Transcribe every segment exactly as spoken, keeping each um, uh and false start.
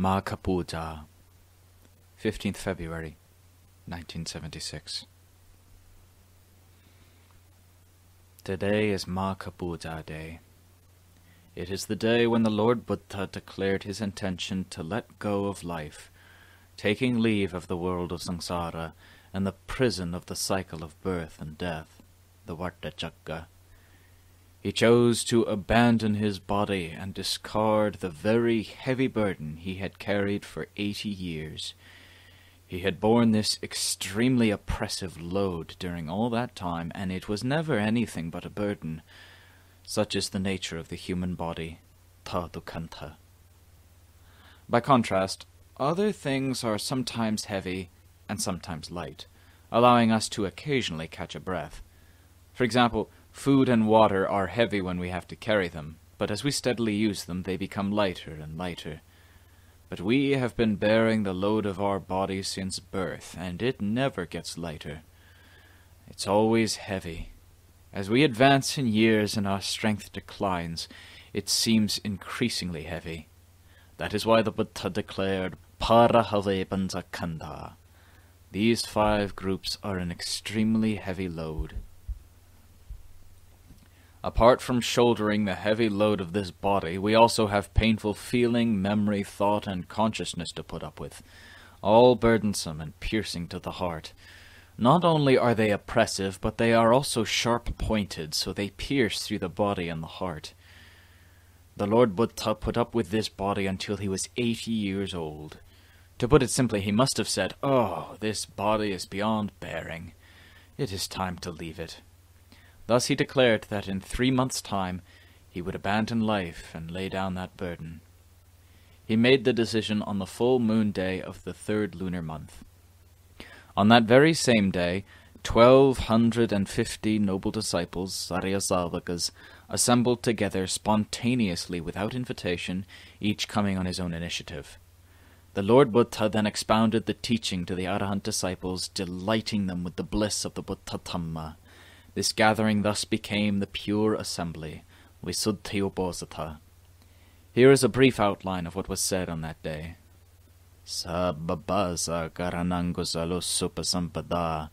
Māgha Pūjā, fifteenth of February, nineteen seventy-six. Today is Māgha Pūjā day. It is the day when the Lord Buddha declared his intention to let go of life, taking leave of the world of samsara and the prison of the cycle of birth and death, the vārta-chakka. He chose to abandon his body and discard the very heavy burden he had carried for eighty years. He had borne this extremely oppressive load during all that time, and it was never anything but a burden. Such is the nature of the human body, Tadukanta. By contrast, other things are sometimes heavy and sometimes light, allowing us to occasionally catch a breath. For example, food and water are heavy when we have to carry them, but as we steadily use them they become lighter and lighter. But we have been bearing the load of our body since birth, and it never gets lighter. It's always heavy. As we advance in years and our strength declines, it seems increasingly heavy. That is why the Buddha declared Parahavepanta kanda. These five groups are an extremely heavy load. Apart from shouldering the heavy load of this body, we also have painful feeling, memory, thought, and consciousness to put up with, all burdensome and piercing to the heart. Not only are they oppressive, but they are also sharp-pointed, so they pierce through the body and the heart. The Lord Buddha put up with this body until he was eighty years old. To put it simply, he must have said, "Oh, this body is beyond bearing. It is time to leave it." Thus he declared that in three months' time he would abandon life and lay down that burden. He made the decision on the full moon day of the third lunar month. On that very same day, twelve hundred and fifty noble disciples, Ariyasāvakas, assembled together spontaneously without invitation, each coming on his own initiative. The Lord Buddha then expounded the teaching to the Arahant disciples, delighting them with the bliss of the Buddha Dhamma. This gathering thus became the Pure Assembly, Visuddhiyuposatha. Here is a brief outline of what was said on that day. Sabbapāpassa akaraṇaṁ kusalassūpasampadā,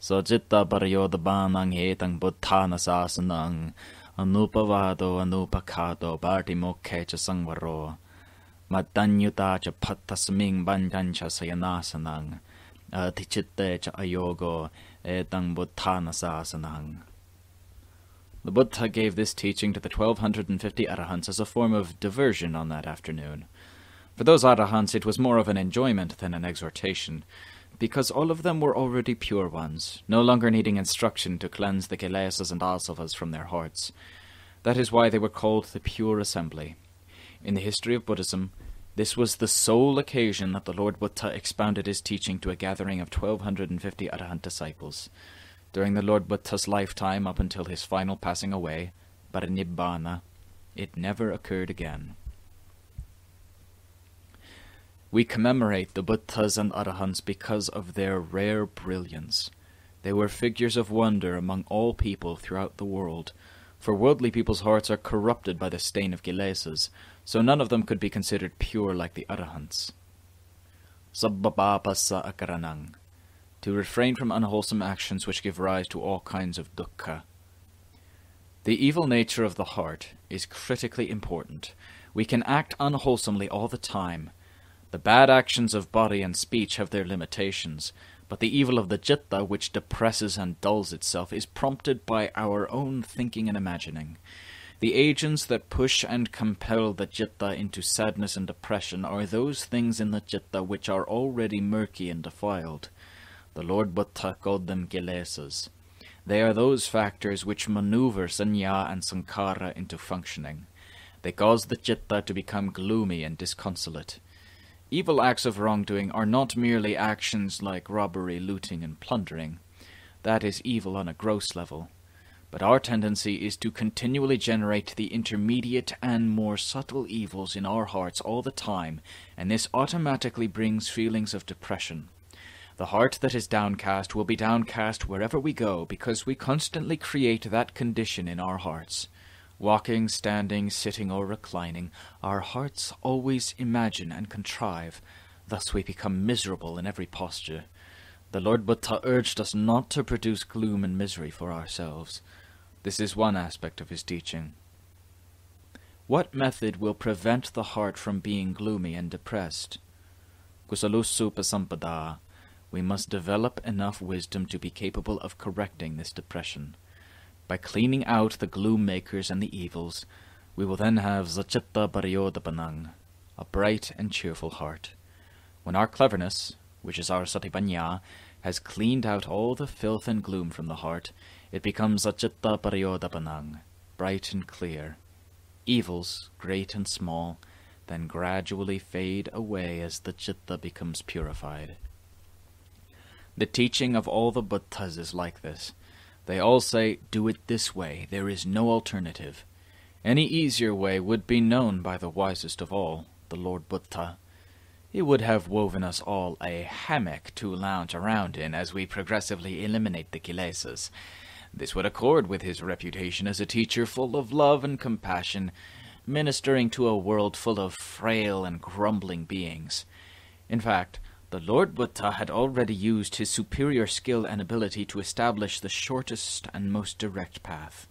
sacittapariyodapanaṁ etang buddhāna sāsanaṁ, anobhavado anubhakhato pārtimokhe ca saṅvaro, matanyutā ca pattasmiṁ bhañcaṁ ca sayanāsanaṁ, adhicitte ca ayogo. The Buddha gave this teaching to the twelve hundred fifty Arahants as a form of diversion on that afternoon. For those Arahants it was more of an enjoyment than an exhortation, because all of them were already pure ones, no longer needing instruction to cleanse the kilesas and asavas from their hearts. That is why they were called the Pure Assembly. In the history of Buddhism, this was the sole occasion that the Lord Buddha expounded his teaching to a gathering of twelve hundred fifty Arahant disciples. During the Lord Buddha's lifetime up until his final passing away, Parinibbāna, it never occurred again. We commemorate the Buddhas and Arahants because of their rare brilliance. They were figures of wonder among all people throughout the world, for worldly people's hearts are corrupted by the stain of kilesas, so none of them could be considered pure like the Arahants. Sabbapāpassa akaraṇaṁ, to refrain from unwholesome actions which give rise to all kinds of dukkha. The evil nature of the heart is critically important. We can act unwholesomely all the time. The bad actions of body and speech have their limitations, but the evil of the citta, which depresses and dulls itself, is prompted by our own thinking and imagining. The agents that push and compel the citta into sadness and depression are those things in the citta which are already murky and defiled. The Lord Buddha called them kilesas. They are those factors which maneuver sannyā and sankāra into functioning. They cause the citta to become gloomy and disconsolate. Evil acts of wrongdoing are not merely actions like robbery, looting, and plundering. That is evil on a gross level. But our tendency is to continually generate the intermediate and more subtle evils in our hearts all the time, and this automatically brings feelings of depression. The heart that is downcast will be downcast wherever we go, because we constantly create that condition in our hearts. walking, standing, sitting, or reclining, our hearts always imagine and contrive. Thus we become miserable in every posture. The Lord Buddha urged us not to produce gloom and misery for ourselves. This is one aspect of his teaching. What method will prevent the heart from being gloomy and depressed? Kusalassūpasampadā. We must develop enough wisdom to be capable of correcting this depression. By cleaning out the gloom makers and the evils, we will then have sacittapariyodapanaṁ, a bright and cheerful heart. When our cleverness, which is our satipaññā, has cleaned out all the filth and gloom from the heart, it becomes sacittapariyodapanaṁ, bright and clear. Evils, great and small, then gradually fade away as the citta becomes purified. The teaching of all the Buddhas is like this. They all say, do it this way, there is no alternative. Any easier way would be known by the wisest of all, the Lord Buddha. He would have woven us all a hammock to lounge around in as we progressively eliminate the kilesas. This would accord with his reputation as a teacher full of love and compassion, ministering to a world full of frail and grumbling beings. In fact, the Lord Buddha had already used his superior skill and ability to establish the shortest and most direct path.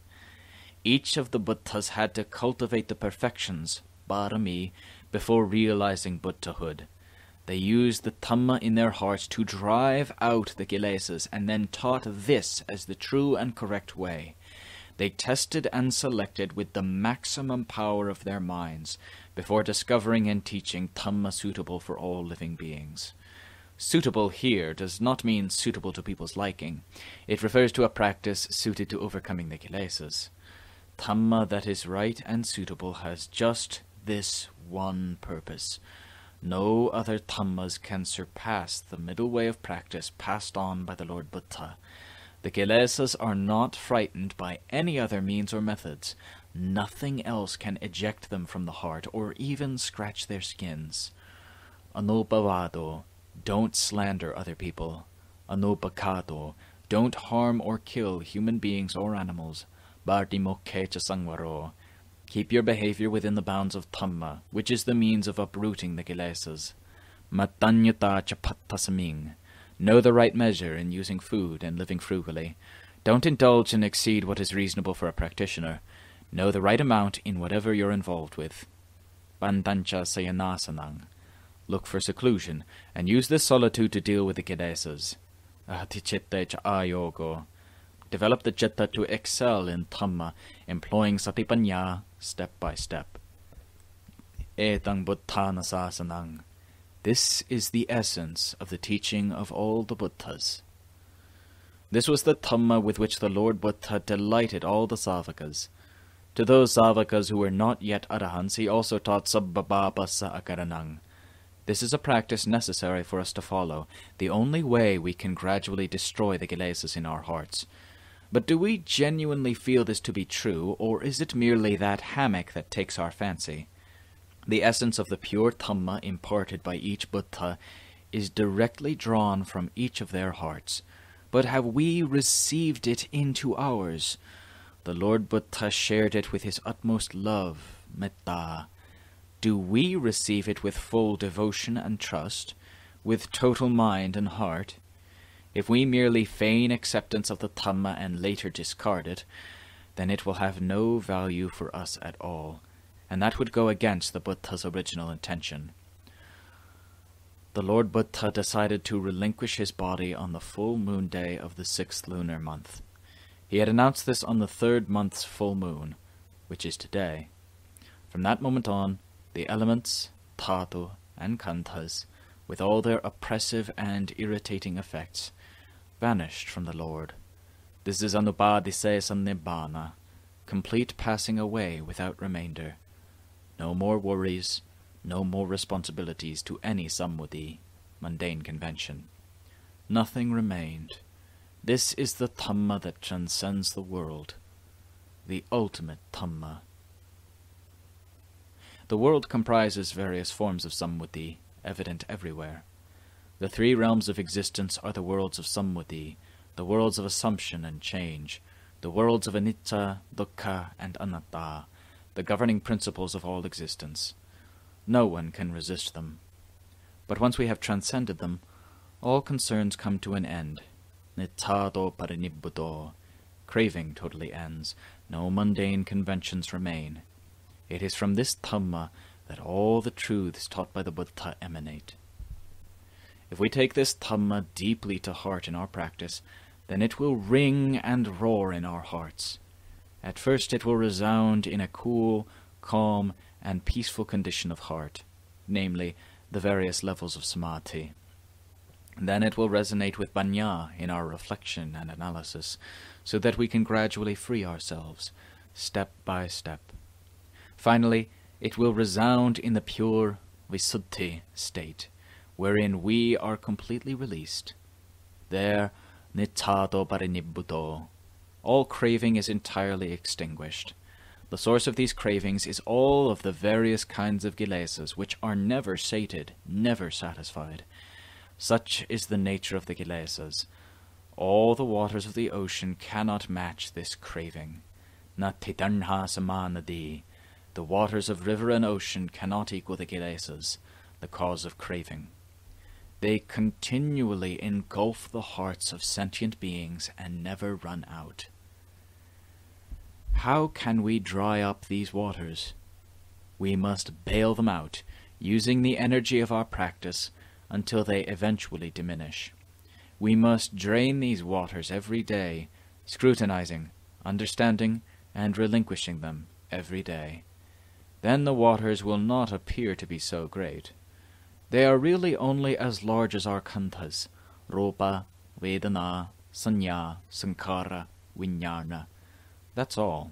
Each of the Buddhas had to cultivate the perfections, parami, before realizing Buddhahood. They used the Dhamma in their hearts to drive out the kilesas and then taught this as the true and correct way. They tested and selected with the maximum power of their minds before discovering and teaching Dhamma suitable for all living beings. Suitable here does not mean suitable to people's liking. It refers to a practice suited to overcoming the kilesas. Dhamma that is right and suitable has just this one purpose. No other dhammas can surpass the middle way of practice passed on by the Lord Buddha. The kilesas are not frightened by any other means or methods. Nothing else can eject them from the heart or even scratch their skins. Anobhavado. Don't slander other people. Anobhavado. Don't harm or kill human beings or animals. Keep your behavior within the bounds of Dhamma, which is the means of uprooting the kilesas. Know the right measure in using food and living frugally. Don't indulge and exceed what is reasonable for a practitioner. Know the right amount in whatever you're involved with. Look for seclusion, and use this solitude to deal with the kilesas. Develop the citta to excel in Dhamma, employing satipaññā step by step. This is the essence of the teaching of all the Buddhas. This was the Dhamma with which the Lord Buddha delighted all the Sāvakas. To those Sāvakas who were not yet Arahants, he also taught Sabbapāpassa akaraṇaṁ. This is a practice necessary for us to follow, the only way we can gradually destroy the kilesas in our hearts. But do we genuinely feel this to be true, or is it merely that hammock that takes our fancy? The essence of the pure Dhamma imparted by each Buddha is directly drawn from each of their hearts. But have we received it into ours? The Lord Buddha shared it with his utmost love, metta. Do we receive it with full devotion and trust, with total mind and heart? If we merely feign acceptance of the Dhamma and later discard it, then it will have no value for us at all, and that would go against the Buddha's original intention. The Lord Buddha decided to relinquish his body on the full moon day of the sixth lunar month. He had announced this on the third month's full moon, which is today. From that moment on, the elements, dhātu, and khandhas, with all their oppressive and irritating effects, vanished from the Lord. This is Nibbana, complete passing away without remainder. No more worries, no more responsibilities to any sammuti, mundane convention. Nothing remained. This is the Dhamma that transcends the world, the ultimate Dhamma. The world comprises various forms of sammuti, evident everywhere. The three realms of existence are the worlds of sammuti, the worlds of assumption and change, the worlds of anicca, dukkha, and anatta, the governing principles of all existence. No one can resist them. But once we have transcended them, all concerns come to an end. Nittado parinibbudo. Craving totally ends. No mundane conventions remain. It is from this Dhamma that all the truths taught by the Buddha emanate. If we take this Dhamma deeply to heart in our practice, then it will ring and roar in our hearts. At first it will resound in a cool, calm, and peaceful condition of heart, namely, the various levels of samadhi. Then it will resonate with paññā in our reflection and analysis, so that we can gradually free ourselves, step by step. Finally, it will resound in the pure visuddhi state, wherein we are completely released. There, nittato parinibbuto, all craving is entirely extinguished. The source of these cravings is all of the various kinds of kilesas, which are never sated, never satisfied. Such is the nature of the kilesas. All the waters of the ocean cannot match this craving. Natitanha samādhi. The waters of river and ocean cannot equal the kilesas, the cause of craving. They continually engulf the hearts of sentient beings and never run out. How can we dry up these waters? We must bail them out, using the energy of our practice, until they eventually diminish. We must drain these waters every day, scrutinizing, understanding, and relinquishing them every day. Then the waters will not appear to be so great. They are really only as large as our khandhas, Rupa, Vedana, sannyā, sankāra, viññāna. That's all.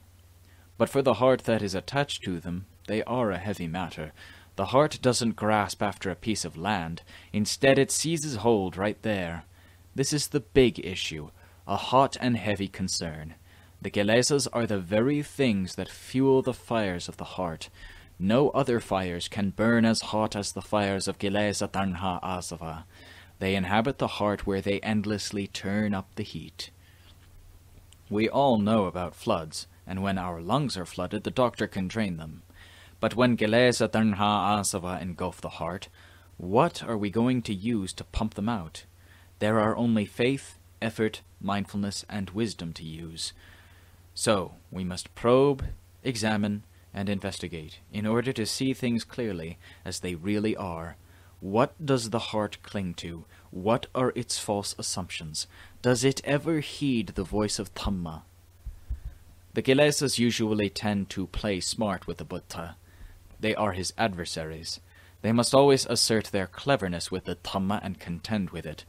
But for the heart that is attached to them, they are a heavy matter. The heart doesn't grasp after a piece of land. Instead, it seizes hold right there. This is the big issue, a hot and heavy concern. The kilesas are the very things that fuel the fires of the heart. No other fires can burn as hot as the fires of Kilesa taṇhā Asava. They inhabit the heart where they endlessly turn up the heat. We all know about floods, and when our lungs are flooded, the doctor can drain them. But when kilesa taṇhā asava engulf the heart, what are we going to use to pump them out? There are only faith, effort, mindfulness, and wisdom to use. So, we must probe, examine, and investigate, in order to see things clearly as they really are. What does the heart cling to? What are its false assumptions? Does it ever heed the voice of Dhamma? The kilesas usually tend to play smart with the Buddha. They are his adversaries. They must always assert their cleverness with the Dhamma and contend with it.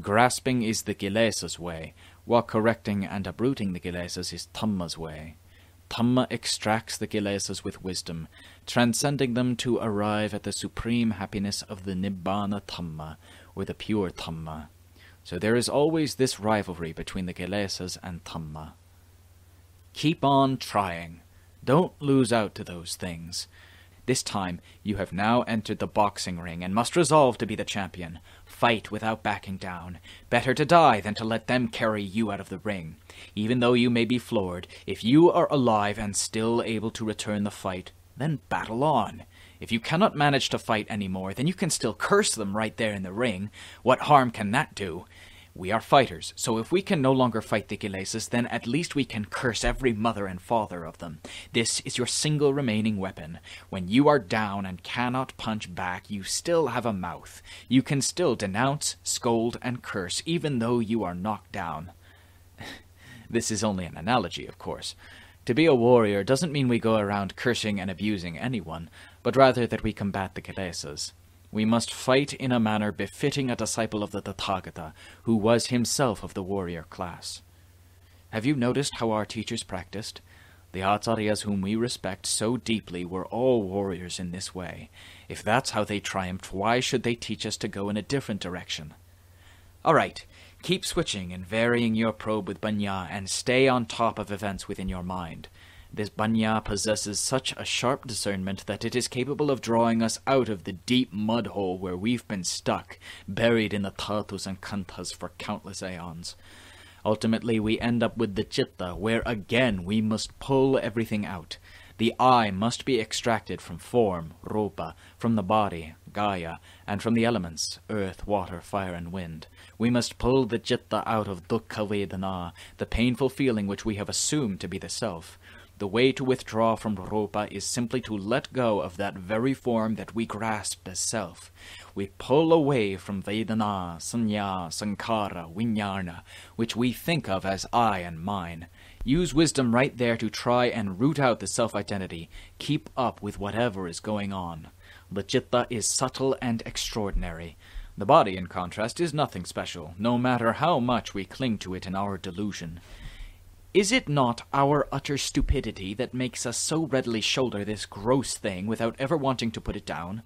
Grasping is the kilesas' way, while correcting and uprooting the kilesas is Dhamma's way. Dhamma extracts the kilesas with wisdom, transcending them to arrive at the supreme happiness of the Nibbana Dhamma, or the pure Dhamma. So there is always this rivalry between the kilesas and Dhamma. Keep on trying. Don't lose out to those things. This time you have now entered the boxing ring and must resolve to be the champion. Fight without backing down. Better to die than to let them carry you out of the ring. Even though you may be floored, if you are alive and still able to return the fight, then battle on. If you cannot manage to fight anymore, then you can still curse them right there in the ring. What harm can that do? We are fighters, so if we can no longer fight the kilesas, then at least we can curse every mother and father of them. This is your single remaining weapon. When you are down and cannot punch back, you still have a mouth. You can still denounce, scold, and curse, even though you are knocked down. This is only an analogy, of course. To be a warrior doesn't mean we go around cursing and abusing anyone, but rather that we combat the kilesas. We must fight in a manner befitting a disciple of the Tathagata, who was himself of the warrior class. Have you noticed how our teachers practiced? The Acharyas whom we respect so deeply were all warriors in this way. If that's how they triumphed, why should they teach us to go in a different direction? All right, keep switching and varying your probe with paññā and stay on top of events within your mind. This paññā possesses such a sharp discernment that it is capable of drawing us out of the deep mud hole where we've been stuck, buried in the dhātus and khandhas for countless aeons. Ultimately, we end up with the citta, where again we must pull everything out. The I must be extracted from form, rupa, from the body, gaya, and from the elements, earth, water, fire, and wind. We must pull the citta out of dukkha vedana, the painful feeling which we have assumed to be the self. The way to withdraw from rupa is simply to let go of that very form that we grasped as self. We pull away from vedana, sannyā, sankāra, vijñāna, which we think of as I and mine. Use wisdom right there to try and root out the self-identity. Keep up with whatever is going on. The citta is subtle and extraordinary. The body, in contrast, is nothing special, no matter how much we cling to it in our delusion. Is it not our utter stupidity that makes us so readily shoulder this gross thing without ever wanting to put it down?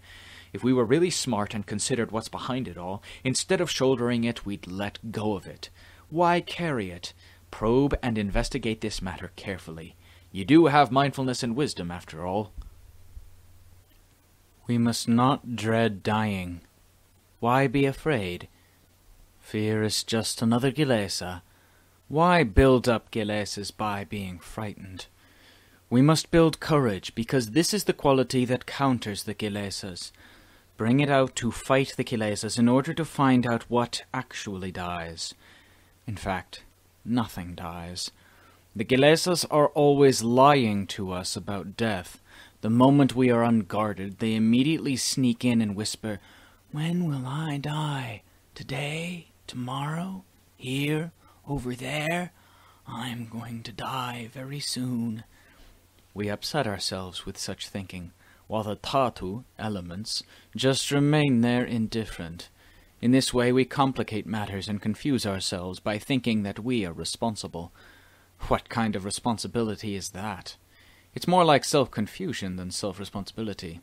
If we were really smart and considered what's behind it all, instead of shouldering it, we'd let go of it. Why carry it? Probe and investigate this matter carefully. You do have mindfulness and wisdom, after all. We must not dread dying. Why be afraid? Fear is just another kilesa. Why build up kilesas by being frightened? We must build courage, because this is the quality that counters the kilesas. Bring it out to fight the kilesas in order to find out what actually dies. In fact, nothing dies. The kilesas are always lying to us about death. The moment we are unguarded, they immediately sneak in and whisper, "When will I die? Today? Tomorrow? Here? Over there? I'm going to die very soon." We upset ourselves with such thinking, while the dhātu, elements, just remain there indifferent. In this way we complicate matters and confuse ourselves by thinking that we are responsible. What kind of responsibility is that? It's more like self-confusion than self-responsibility.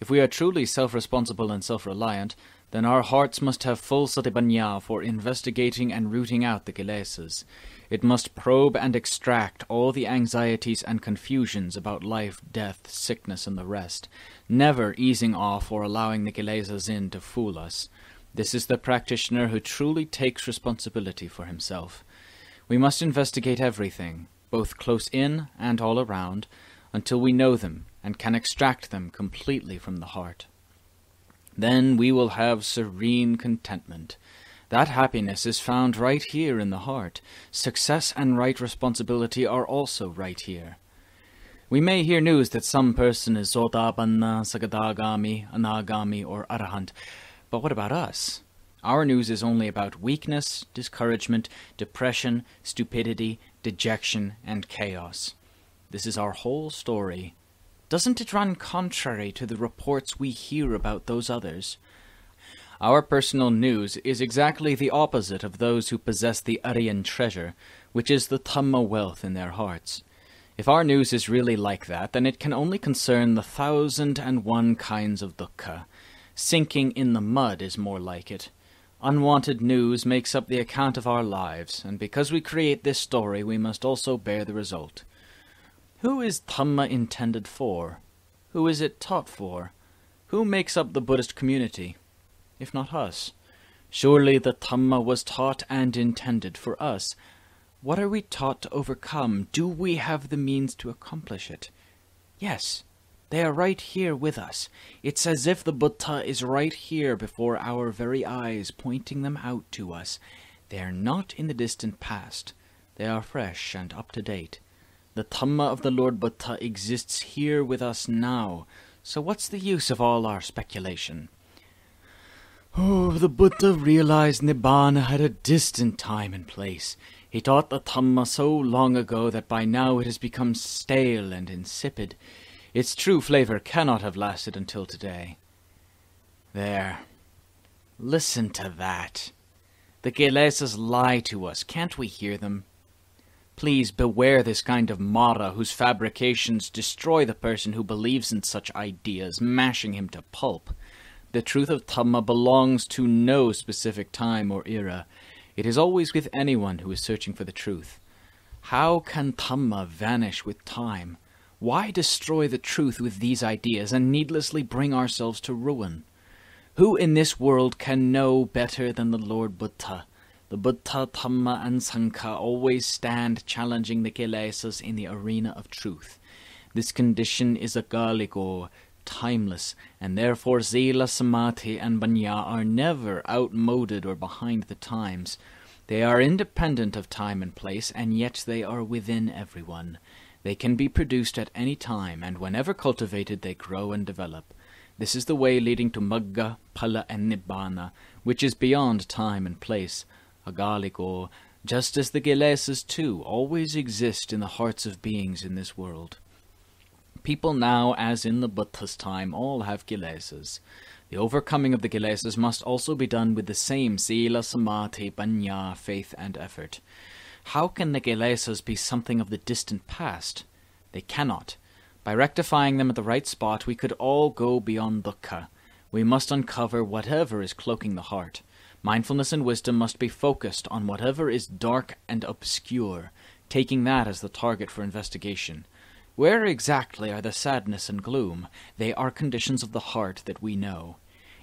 If we are truly self-responsible and self-reliant, then our hearts must have full satipaññā for investigating and rooting out the kilesas. It must probe and extract all the anxieties and confusions about life, death, sickness, and the rest, never easing off or allowing the kilesas in to fool us. This is the practitioner who truly takes responsibility for himself. We must investigate everything, both close in and all around, until we know them and can extract them completely from the heart. Then we will have serene contentment. That happiness is found right here in the heart. Success and right responsibility are also right here. We may hear news that some person is Sotapanna, Sakadagami, Anagami, or Arahant, but what about us? Our news is only about weakness, discouragement, depression, stupidity, dejection, and chaos. This is our whole story. Doesn't it run contrary to the reports we hear about those others? Our personal news is exactly the opposite of those who possess the Aryan treasure, which is the Dhamma wealth in their hearts. If our news is really like that, then it can only concern the thousand and one kinds of dukkha. Sinking in the mud is more like it. Unwanted news makes up the account of our lives, and because we create this story, we must also bear the result. Who is Dhamma intended for? Who is it taught for? Who makes up the Buddhist community, if not us? Surely the Dhamma was taught and intended for us. What are we taught to overcome? Do we have the means to accomplish it? Yes, they are right here with us. It's as if the Buddha is right here before our very eyes, pointing them out to us. They are not in the distant past. They are fresh and up to date. The Dhamma of the Lord Buddha exists here with us now, so what's the use of all our speculation? Oh, the Buddha realized Nibbana had a distant time and place. He taught the Dhamma so long ago that by now it has become stale and insipid. Its true flavor cannot have lasted until today. There. Listen to that. The kilesas lie to us. Can't we hear them? Please beware this kind of Mara whose fabrications destroy the person who believes in such ideas, mashing him to pulp. The truth of Dhamma belongs to no specific time or era. It is always with anyone who is searching for the truth. How can Dhamma vanish with time? Why destroy the truth with these ideas and needlessly bring ourselves to ruin? Who in this world can know better than the Lord Buddha? The Buddha, Dhamma and Sangha always stand challenging the kilesas in the arena of truth. This condition is akalic or timeless, and therefore sila, samadhi and paññā are never outmoded or behind the times. They are independent of time and place, and yet they are within everyone. They can be produced at any time, and whenever cultivated they grow and develop. This is the way leading to Magga, Phala and Nibbana, which is beyond time and place. Agalic, or just as the kilesas too always exist in the hearts of beings in this world. People now, as in the Buddha's time, all have kilesas. The overcoming of the kilesas must also be done with the same sila, samadhi, paññā, faith and effort. How can the kilesas be something of the distant past? They cannot. By rectifying them at the right spot, we could all go beyond dukkha. We must uncover whatever is cloaking the heart. Mindfulness and wisdom must be focused on whatever is dark and obscure, taking that as the target for investigation. Where exactly are the sadness and gloom? They are conditions of the heart that we know.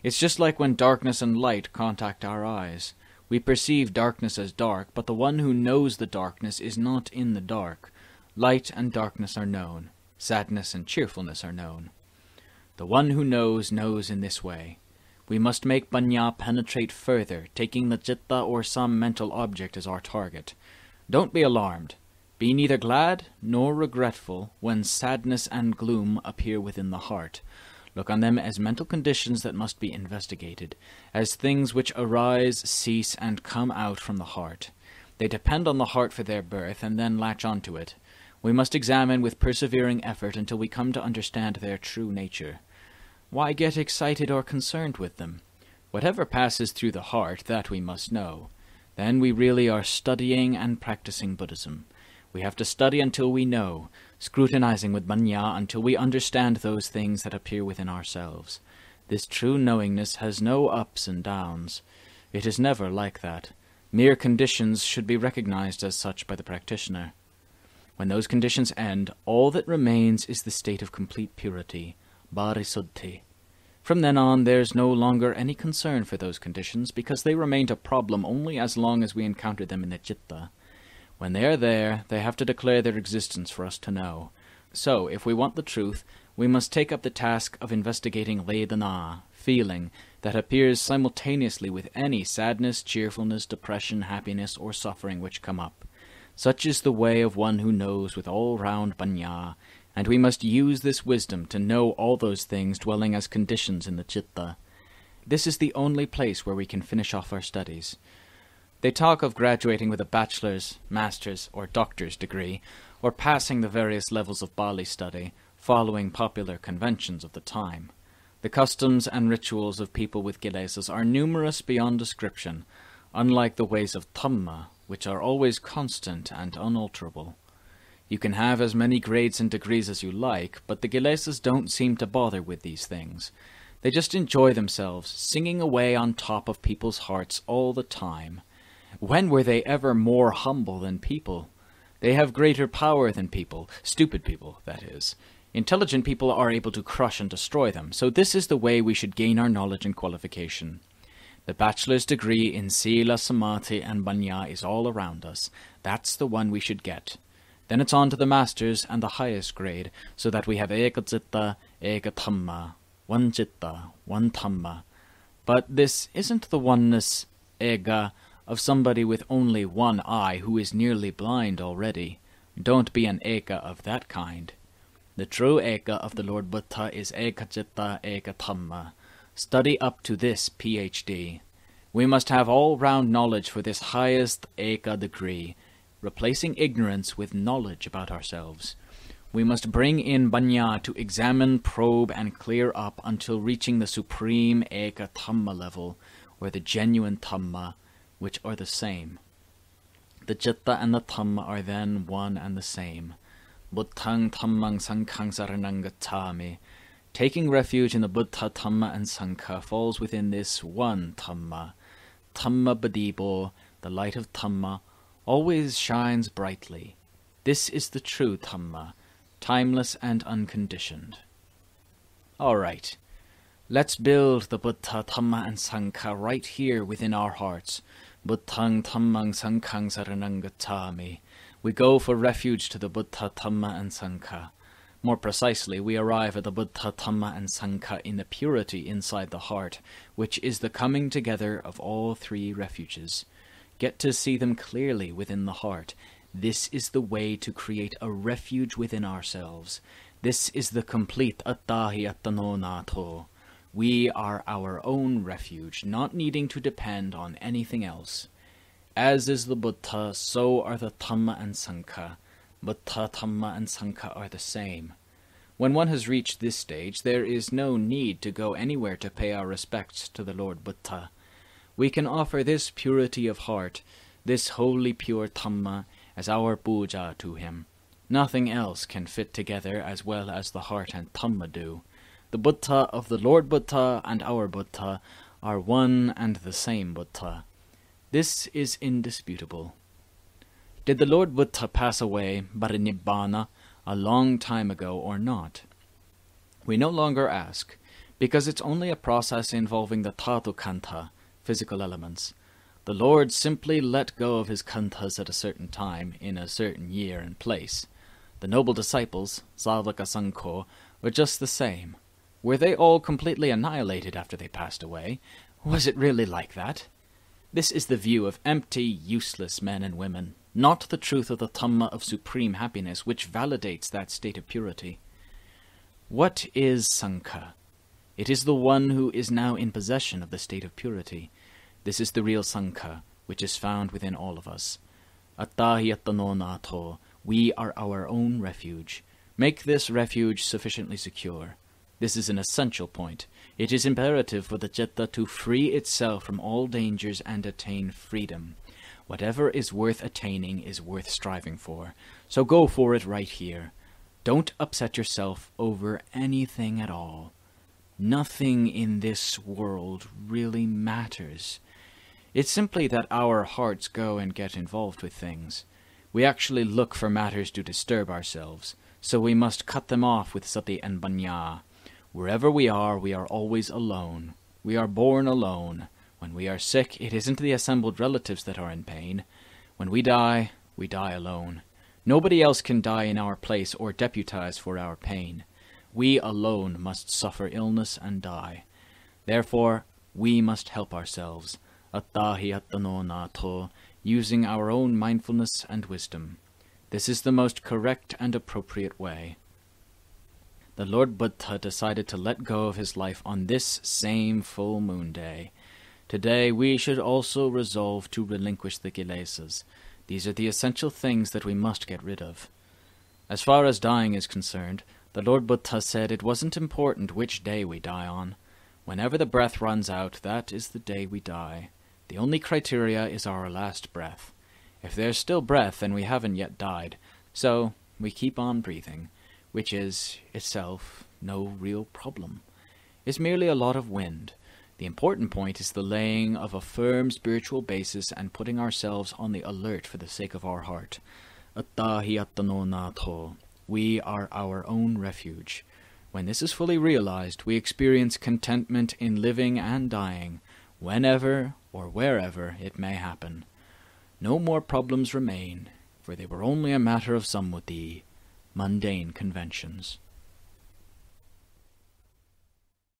It's just like when darkness and light contact our eyes. We perceive darkness as dark, but the one who knows the darkness is not in the dark. Light and darkness are known. Sadness and cheerfulness are known. The one who knows, knows in this way. We must make paññā penetrate further, taking the citta or some mental object as our target. Don't be alarmed. Be neither glad nor regretful when sadness and gloom appear within the heart. Look on them as mental conditions that must be investigated, as things which arise, cease, and come out from the heart. They depend on the heart for their birth, and then latch onto it. We must examine with persevering effort until we come to understand their true nature. Why get excited or concerned with them? Whatever passes through the heart, that we must know. Then we really are studying and practicing Buddhism. We have to study until we know, scrutinizing with paññā until we understand those things that appear within ourselves. This true knowingness has no ups and downs. It is never like that. Mere conditions should be recognized as such by the practitioner. When those conditions end, all that remains is the state of complete purity. Barisuddhi. From then on, there's no longer any concern for those conditions, because they remained a problem only as long as we encountered them in the citta. When they are there, they have to declare their existence for us to know. So, if we want the truth, we must take up the task of investigating Vedana, feeling, that appears simultaneously with any sadness, cheerfulness, depression, happiness, or suffering which come up. Such is the way of one who knows with all-round paññā, and we must use this wisdom to know all those things dwelling as conditions in the citta. This is the only place where we can finish off our studies. They talk of graduating with a bachelor's, master's, or doctor's degree, or passing the various levels of Pali study, following popular conventions of the time. The customs and rituals of people with kilesas are numerous beyond description, unlike the ways of Dhamma, which are always constant and unalterable. You can have as many grades and degrees as you like, but the kilesas don't seem to bother with these things. They just enjoy themselves, singing away on top of people's hearts all the time. When were they ever more humble than people? They have greater power than people, stupid people, that is. Intelligent people are able to crush and destroy them, so this is the way we should gain our knowledge and qualification. The bachelor's degree in sila, samadhi, and paññā is all around us. That's the one we should get. Then it's on to the masters and the highest grade, so that we have eka citta, eka dhamma, one citta, one dhamma. But this isn't the oneness, ega, of somebody with only one eye who is nearly blind already. Don't be an eka of that kind. The true eka of the Lord Buddha is eka citta, eka dhamma. Study up to this P H D. We must have all-round knowledge for this highest eka degree, replacing ignorance with knowledge about ourselves. We must bring in paññā to examine, probe, and clear up until reaching the supreme eka dhamma level, or the genuine dhamma, which are the same. The citta and the dhamma are then one and the same. Buddhaṃ dhammaṃ sanghaṃ saraṇaṃ gacchāmi. Taking refuge in the Buddha, Dhamma, and Sangha falls within this one dhamma. Dhamma Badibo, the light of Dhamma, always shines brightly. This is the true Dhamma, timeless and unconditioned. All right, let's build the Buddha, Dhamma, and Sangha right here within our hearts, Buddhaṃ Dhammaṃ Saṅkhāṃ Saraṇaṃ Gacchāmi. We go for refuge to the Buddha, Dhamma and Saṅkhā. More precisely, we arrive at the Buddha, Dhamma and Saṅkhā in the purity inside the heart, which is the coming together of all three refuges. Get to see them clearly within the heart. This is the way to create a refuge within ourselves. This is the complete attahi attano nato. We are our own refuge, not needing to depend on anything else. As is the Buddha, so are the Dhamma and Saṅkhā. Buddha, Dhamma and Saṅkhā are the same. When one has reached this stage, there is no need to go anywhere to pay our respects to the Lord Buddha. We can offer this purity of heart, this wholly pure Dhamma, as our puja to him. Nothing else can fit together as well as the heart and Dhamma do. The Buddha of the Lord Buddha and our Buddha are one and the same Buddha. This is indisputable. Did the Lord Buddha pass away, Parinibbāna, a long time ago or not? We no longer ask, because it's only a process involving the Tadukanta, physical elements. The Lord simply let go of his khandhas at a certain time, in a certain year and place. The noble disciples, Sāvakas, were just the same. Were they all completely annihilated after they passed away? Was it really like that? This is the view of empty, useless men and women, not the truth of the Dhamma of supreme happiness, which validates that state of purity. What is Saṅkhā? It is the one who is now in possession of the state of purity. This is the real Saṅkhā, which is found within all of us. Attahi attano nato, we are our own refuge. Make this refuge sufficiently secure. This is an essential point. It is imperative for the citta to free itself from all dangers and attain freedom. Whatever is worth attaining is worth striving for, so go for it right here. Don't upset yourself over anything at all. Nothing in this world really matters. It's simply that our hearts go and get involved with things. We actually look for matters to disturb ourselves, so we must cut them off with sati and paññā. Wherever we are, we are always alone. We are born alone. When we are sick, it isn't the assembled relatives that are in pain. When we die, we die alone. Nobody else can die in our place or deputize for our pain. We alone must suffer illness and die. Therefore, we must help ourselves, attahi attano nato, using our own mindfulness and wisdom. This is the most correct and appropriate way. The Lord Buddha decided to let go of his life on this same full moon day. Today we should also resolve to relinquish the kilesas. These are the essential things that we must get rid of. As far as dying is concerned, the Lord Buddha said it wasn't important which day we die on. Whenever the breath runs out, that is the day we die. The only criteria is our last breath. If there's still breath, then we haven't yet died. So we keep on breathing, which is itself no real problem. It's merely a lot of wind. The important point is the laying of a firm spiritual basis and putting ourselves on the alert for the sake of our heart. Attahi attano nato. We are our own refuge. When this is fully realized, we experience contentment in living and dying, whenever or wherever it may happen. No more problems remain, for they were only a matter of sammuti, mundane conventions.